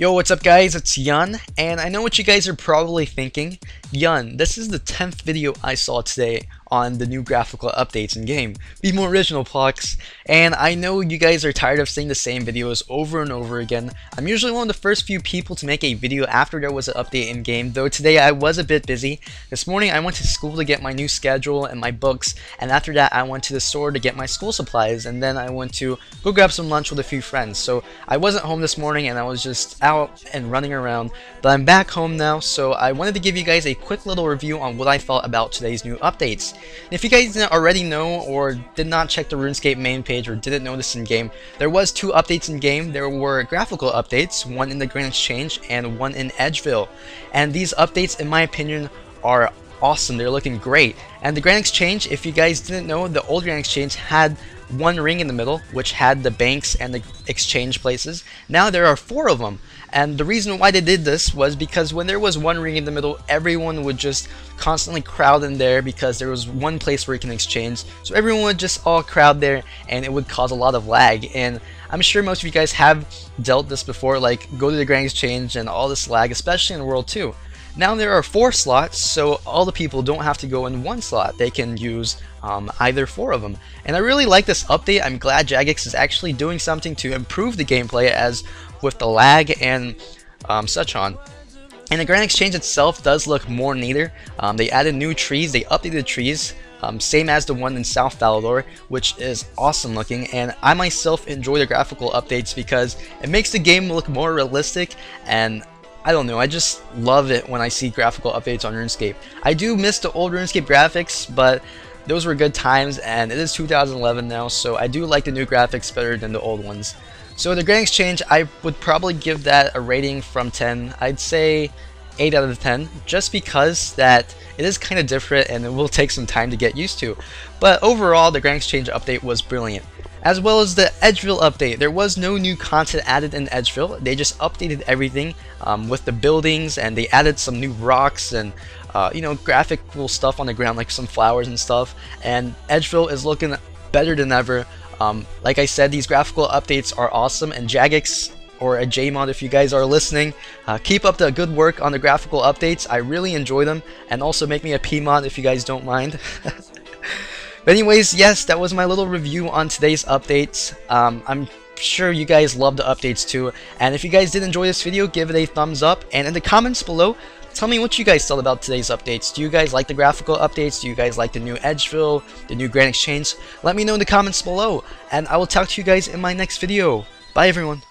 Yo, what's up guys, it's Yun, and I know what you guys are probably thinking. Yun, this is the 10th video I saw today on the new graphical updates in game. Be more original, Plox. And I know you guys are tired of seeing the same videos over and over again. I'm usually one of the first few people to make a video after there was an update in game, though today I was a bit busy. This morning I went to school to get my new schedule and my books, and after that I went to the store to get my school supplies, and then I went to go grab some lunch with a few friends. So I wasn't home this morning and I was just out and running around, but I'm back home now, so I wanted to give you guys a quick little review on what I thought about today's new updates. And if you guys didn't already know or did not check the RuneScape main page or didn't know this in game, there was two updates in game. There were graphical updates, one in the Grand Exchange and one in Edgeville, and these updates in my opinion are awesome. They're looking great. And the Grand Exchange, if you guys didn't know, the old Grand Exchange had one ring in the middle which had the banks and the exchange places. Now there are four of them, and the reason why they did this was because when there was one ring in the middle, everyone would just constantly crowd in there because there was one place where you can exchange, so everyone would just all crowd there and it would cause a lot of lag. And I'm sure most of you guys have dealt this before, like go to the Grand Exchange and all this lag, especially in World 2. Now there are four slots, so all the people don't have to go in one slot. They can use either four of them. And I really like this update. I'm glad Jagex is actually doing something to improve the gameplay as with the lag and such on. And the Grand Exchange itself does look more neater. They added new trees, they updated the trees, same as the one in South Falador, which is awesome looking. And I myself enjoy the graphical updates because it makes the game look more realistic, and I don't know, I just love it when I see graphical updates on RuneScape. I do miss the old RuneScape graphics, but those were good times, and it is 2011 now, so I do like the new graphics better than the old ones. So the Grand Exchange, I would probably give that a rating from 10. I'd say 8 out of 10, just because that it is kind of different and it will take some time to get used to. But overall, the Grand Exchange update was brilliant. As well as the Edgeville update, there was no new content added in Edgeville. They just updated everything with the buildings, and they added some new rocks and you know, graphical stuff on the ground, like some flowers and stuff. And Edgeville is looking better than ever. Like I said, these graphical updates are awesome, and Jagex or a Jmod, if you guys are listening, keep up the good work on the graphical updates. I really enjoy them, and also make me a Pmod if you guys don't mind. But anyways, yes, that was my little review on today's updates. I'm sure you guys love the updates too. And if you guys did enjoy this video, give it a thumbs up. And in the comments below, tell me what you guys thought about today's updates. Do you guys like the graphical updates? Do you guys like the new Edgeville, the new Grand Exchange? Let me know in the comments below, and I will talk to you guys in my next video. Bye everyone.